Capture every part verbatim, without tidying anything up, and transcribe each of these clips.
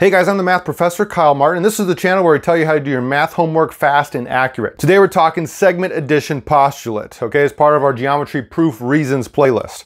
Hey guys, I'm the math professor, Kyle Martin. This is the channel where I tell you how to do your math homework fast and accurate. Today we're talking segment addition postulate, okay, as part of our geometry proof reasons playlist.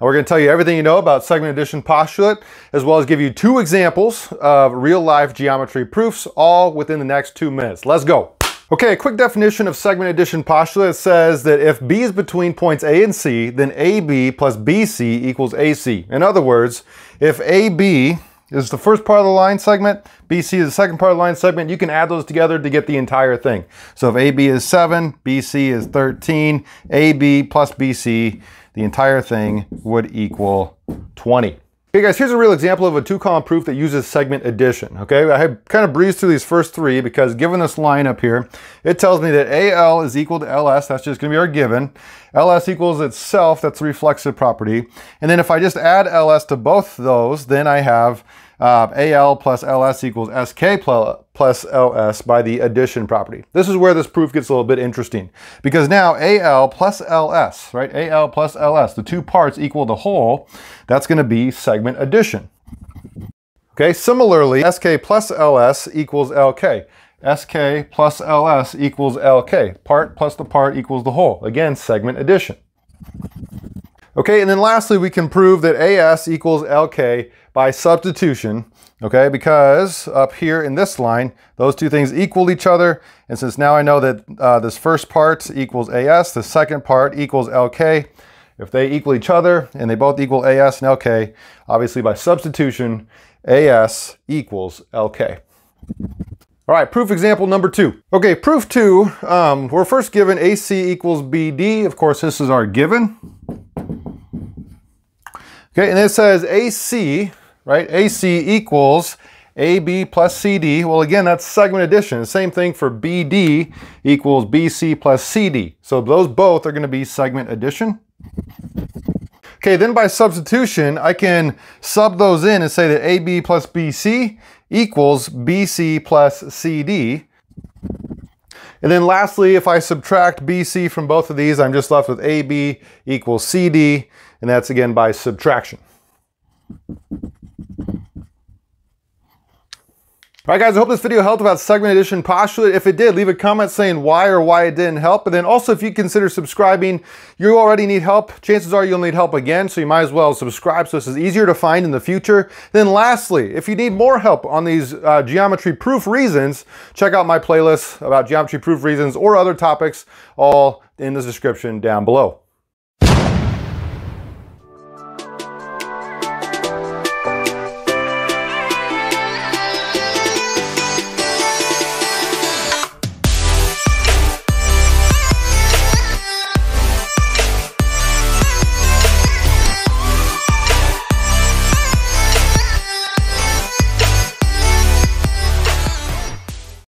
We're going to tell you everything you know about segment addition postulate, as well as give you two examples of real life geometry proofs, all within the next two minutes. Let's go. Okay, a quick definition of segment addition postulate says that if B is between points A and C, then A B plus B C equals A C. In other words, if A B is the first part of the line segment, B C is the second part of the line segment, you can add those together to get the entire thing. So if A B is seven, B C is thirteen, A B plus B C, the entire thing would equal twenty. Okay guys, here's a real example of a two column proof that uses segment addition, okay? I kind of breezed through these first three because given this line up here, it tells me that A L is equal to L S, that's just gonna be our given. L S equals itself, that's the reflexive property. And then if I just add L S to both those, then I have Uh, A L plus L S equals S K plus L S by the addition property. This is where this proof gets a little bit interesting because now A L plus L S, right? A L plus L S, the two parts equal the whole, that's gonna be segment addition. Okay, similarly, S K plus L S equals L K. S K plus L S equals L K. Part plus the part equals the whole. Again, segment addition. Okay, and then lastly, we can prove that A S equals L K by substitution, okay? Because up here in this line, those two things equal each other. And since now I know that uh, this first part equals A S, the second part equals L K, if they equal each other and they both equal A S and L K, obviously by substitution, A S equals L K. All right, proof example number two. Okay, proof two, um, we're first given A C equals B D. Of course, this is our given. Okay, and it says A C, right? A C equals A B plus C D. Well, again, that's segment addition. Same thing for B D equals B C plus C D. So those both are going to be segment addition. Okay, then by substitution, I can sub those in and say that A B plus B C equals B C plus C D. And then lastly, if I subtract B C from both of these, I'm just left with A B equals C D, and that's again by subtraction. All right, guys, I hope this video helped about segment addition postulate. If it did, leave a comment saying why or why it didn't help. And then also, if you consider subscribing, you already need help. Chances are you'll need help again, so you might as well subscribe so this is easier to find in the future. Then lastly, if you need more help on these uh, geometry proof reasons, check out my playlist about geometry proof reasons or other topics, all in the description down below.